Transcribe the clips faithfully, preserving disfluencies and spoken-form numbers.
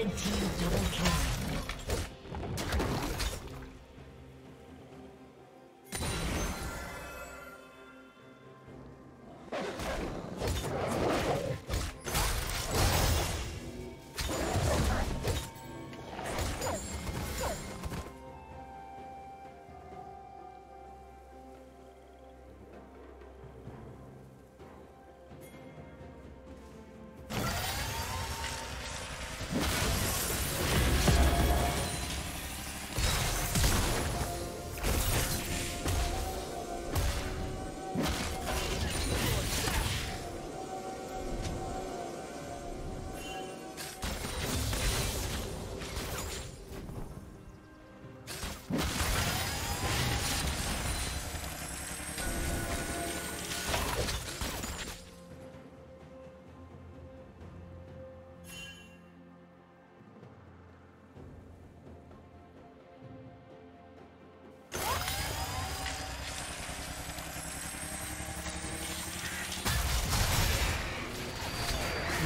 Red team double kill.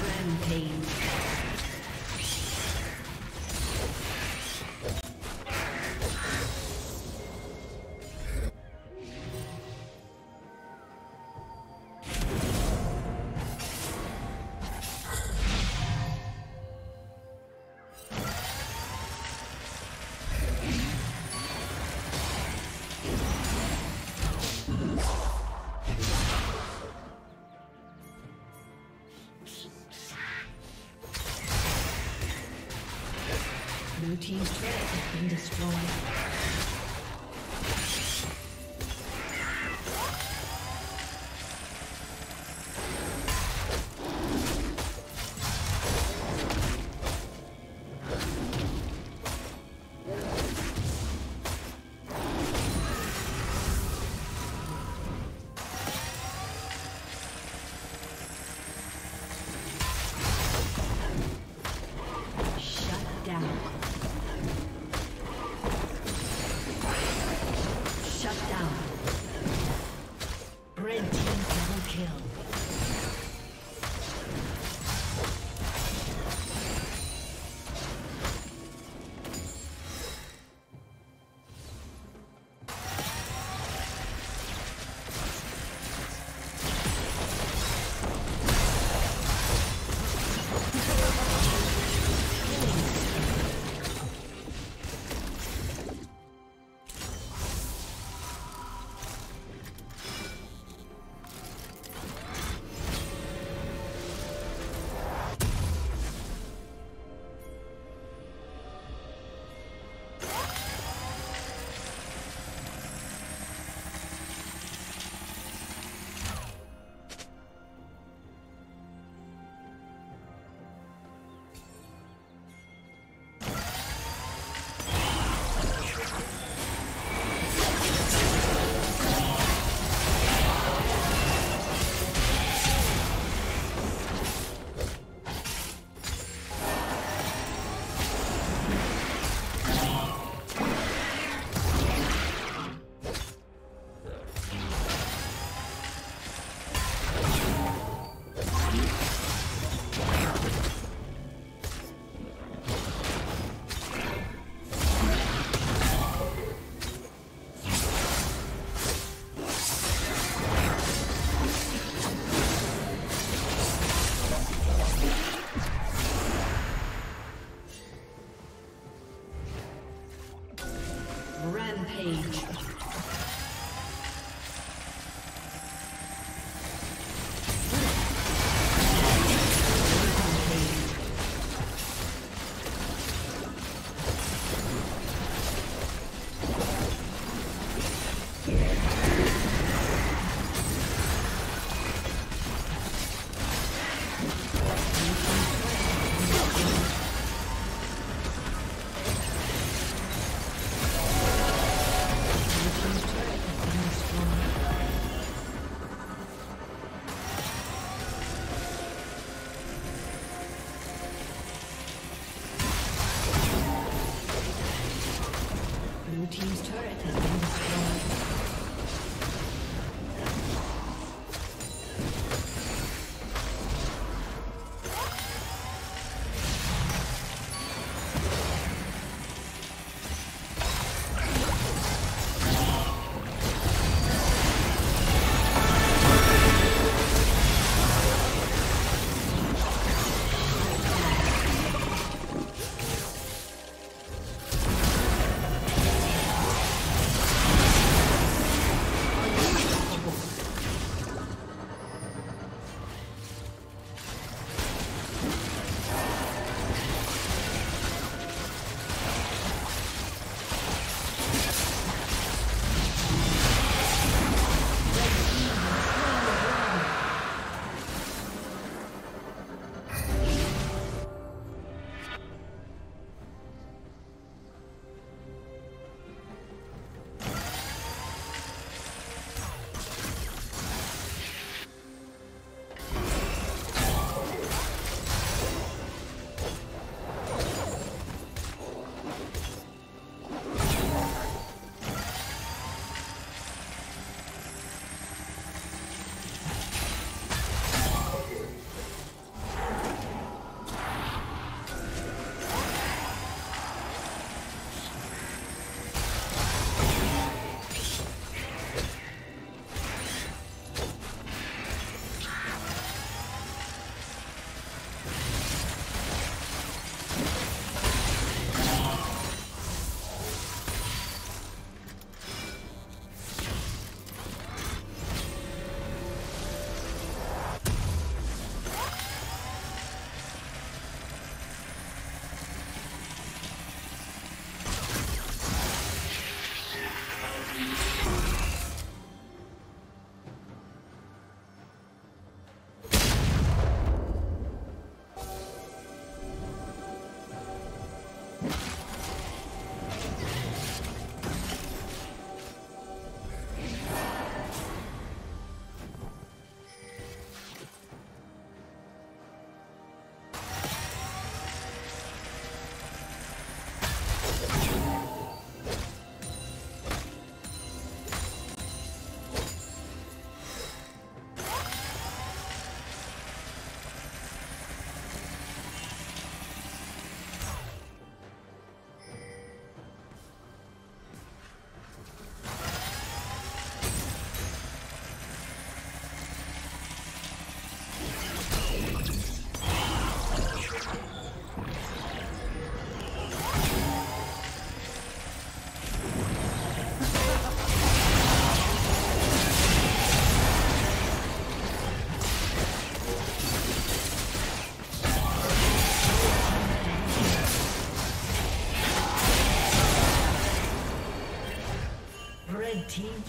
Rampage. Blue team's turret has been destroyed.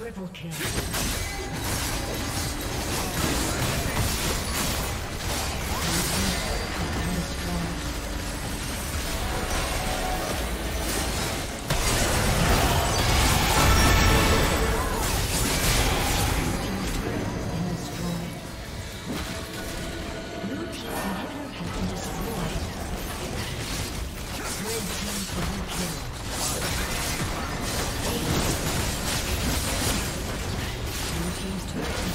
Triple kill. Thank you.